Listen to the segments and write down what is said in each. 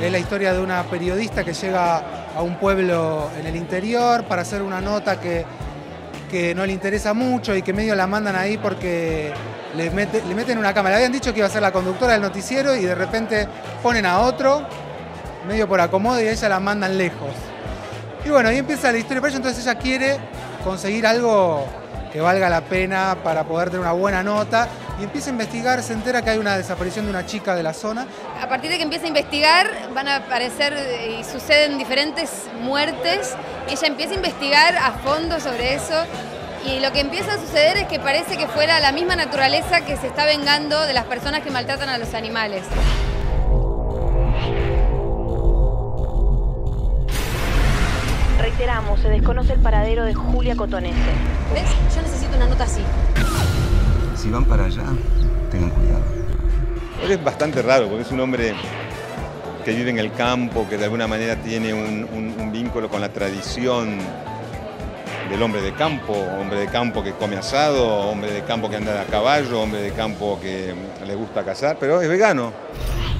Es la historia de una periodista que llega a un pueblo en el interior para hacer una nota que no le interesa mucho y que medio la mandan ahí porque le meten una cámara. Le habían dicho que iba a ser la conductora del noticiero y de repente ponen a otro, medio por acomodo, y a ella la mandan lejos. Y bueno, ahí empieza la historia. Por eso entonces ella quiere conseguir algo que valga la pena para poder tener una buena nota. Y empieza a investigar, se entera que hay una desaparición de una chica de la zona. A partir de que empieza a investigar, van a aparecer y suceden diferentes muertes. Ella empieza a investigar a fondo sobre eso y lo que empieza a suceder es que parece que fuera la misma naturaleza que se está vengando de las personas que maltratan a los animales. Reiteramos, se desconoce el paradero de Julia Cotonese. ¿Ves? Yo necesito una nota así. Si van para allá, tengan cuidado. Es bastante raro, porque es un hombre que vive en el campo, que de alguna manera tiene un vínculo con la tradición del hombre de campo que come asado, hombre de campo que anda a caballo, hombre de campo que le gusta cazar, pero es vegano.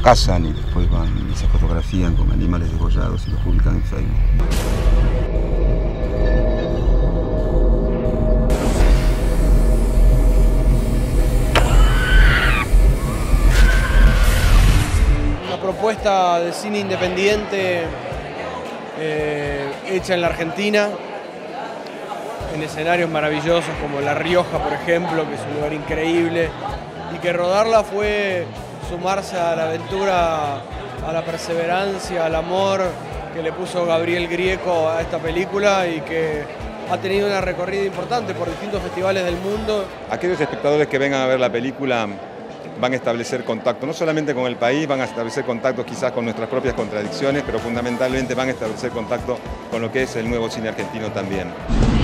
Cazan y después van y se fotografían con animales degollados y los publican en Facebook. Propuesta de cine independiente hecha en la Argentina, en escenarios maravillosos como La Rioja, por ejemplo, que es un lugar increíble, y que rodarla fue sumarse a la aventura, a la perseverancia, al amor que le puso Gabriel Grieco a esta película y que ha tenido una recorrida importante por distintos festivales del mundo. Aquellos espectadores que vengan a ver la película van a establecer contacto, no solamente con el país, van a establecer contactos quizás con nuestras propias contradicciones, pero fundamentalmente van a establecer contacto con lo que es el nuevo cine argentino también.